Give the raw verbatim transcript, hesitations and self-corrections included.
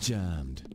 jammed.